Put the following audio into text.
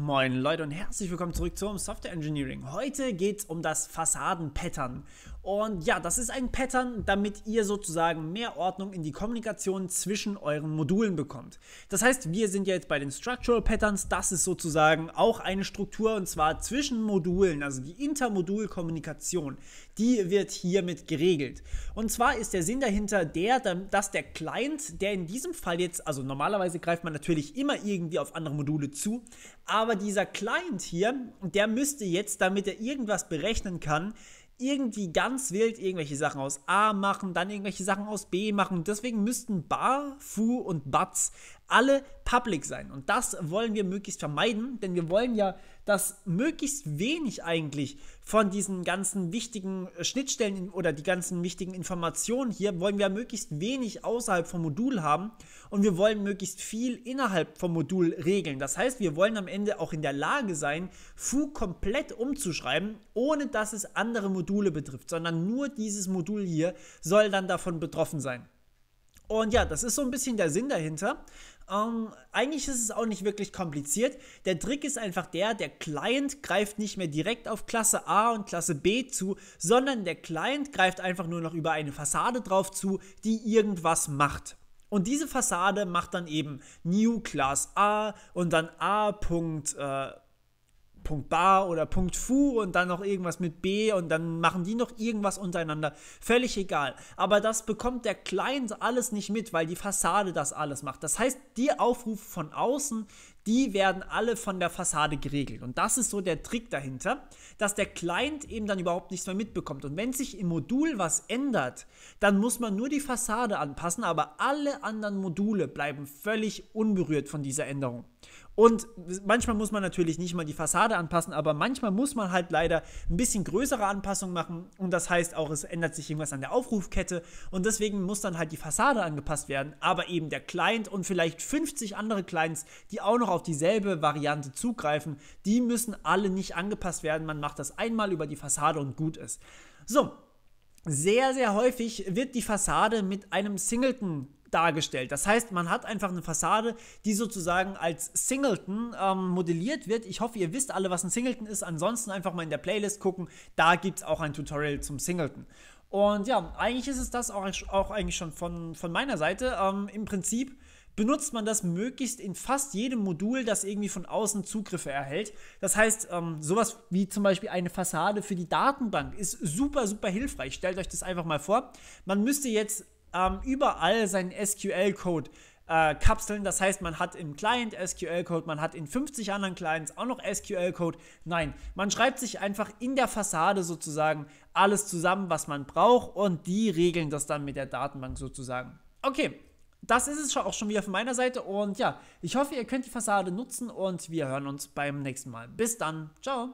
Moin Leute und herzlich willkommen zurück zum Software Engineering. Heute geht es um das Fassaden-Pattern. Und ja, das ist ein Pattern, damit ihr sozusagen mehr Ordnung in die Kommunikation zwischen euren Modulen bekommt. Das heißt, wir sind ja jetzt bei den Structural Patterns. Das ist sozusagen auch eine Struktur, und zwar zwischen Modulen, also die Intermodulkommunikation. Die wird hiermit geregelt. Und zwar ist der Sinn dahinter der, dass der Client, der in diesem Fall jetzt, also normalerweise greift man natürlich immer irgendwie auf andere Module zu, aber dieser Client hier, der müsste jetzt, damit er irgendwas berechnen kann, irgendwie ganz wild irgendwelche Sachen aus A machen, dann irgendwelche Sachen aus B machen. Und deswegen müssten bar, fu und buts alle public sein. Und das wollen wir möglichst vermeiden, denn wir wollen ja, dass möglichst wenig eigentlich von diesen ganzen wichtigen Schnittstellen oder die ganzen wichtigen Informationen hier, wollen wir möglichst wenig außerhalb vom Modul haben, und wir wollen möglichst viel innerhalb vom Modul regeln. Das heißt, wir wollen am Ende auch in der Lage sein, fu komplett umzuschreiben, ohne dass es andere Module betrifft, sondern nur dieses Modul hier soll dann davon betroffen sein. Und ja, das ist so ein bisschen der Sinn dahinter. Eigentlich ist es auch nicht wirklich kompliziert. Der Trick ist einfach der Client greift nicht mehr direkt auf Klasse A und Klasse B zu, sondern der Client greift einfach nur noch über eine Fassade drauf zu, die irgendwas macht. Und diese Fassade macht dann eben New Class A und dann A. Punkt bar oder Punkt fu und dann noch irgendwas mit b, und dann machen die noch irgendwas untereinander, völlig egal. Aber das bekommt der Client alles nicht mit, weil die Fassade das alles macht. Das heißt, die Aufrufe von außen, die werden alle von der Fassade geregelt. Und das ist so der Trick dahinter, dass der Client eben dann überhaupt nichts mehr mitbekommt. Und wenn sich im Modul was ändert, dann muss man nur die Fassade anpassen, aber alle anderen Module bleiben völlig unberührt von dieser Änderung. Und manchmal muss man natürlich nicht mal die Fassade anpassen, aber manchmal muss man halt leider ein bisschen größere Anpassungen machen, und das heißt auch, es ändert sich irgendwas an der Aufrufkette, und deswegen muss dann halt die Fassade angepasst werden, aber eben der Client und vielleicht 50 andere Clients, die auch noch auf dieselbe Variante zugreifen, die müssen alle nicht angepasst werden. Man macht das einmal über die Fassade und gut ist. So, sehr, sehr häufig wird die Fassade mit einem Singleton dargestellt. Das heißt, man hat einfach eine Fassade, die sozusagen als Singleton modelliert wird. Ich hoffe, ihr wisst alle, was ein Singleton ist. Ansonsten einfach mal in der Playlist gucken. Da gibt es auch ein Tutorial zum Singleton. Und ja, eigentlich ist es das auch eigentlich schon von meiner Seite. Im Prinzip benutzt man das möglichst in fast jedem Modul, das irgendwie von außen Zugriffe erhält. Das heißt, sowas wie zum Beispiel eine Fassade für die Datenbank ist super, super hilfreich. Stellt euch das einfach mal vor. Man müsste jetzt überall seinen SQL-Code kapseln. Das heißt, man hat im Client SQL-Code, man hat in 50 anderen Clients auch noch SQL-Code. Nein, man schreibt sich einfach in der Fassade sozusagen alles zusammen, was man braucht, und die regeln das dann mit der Datenbank sozusagen. Okay, das ist es auch schon wieder von meiner Seite, und ja, ich hoffe, ihr könnt die Fassade nutzen, und wir hören uns beim nächsten Mal. Bis dann, ciao!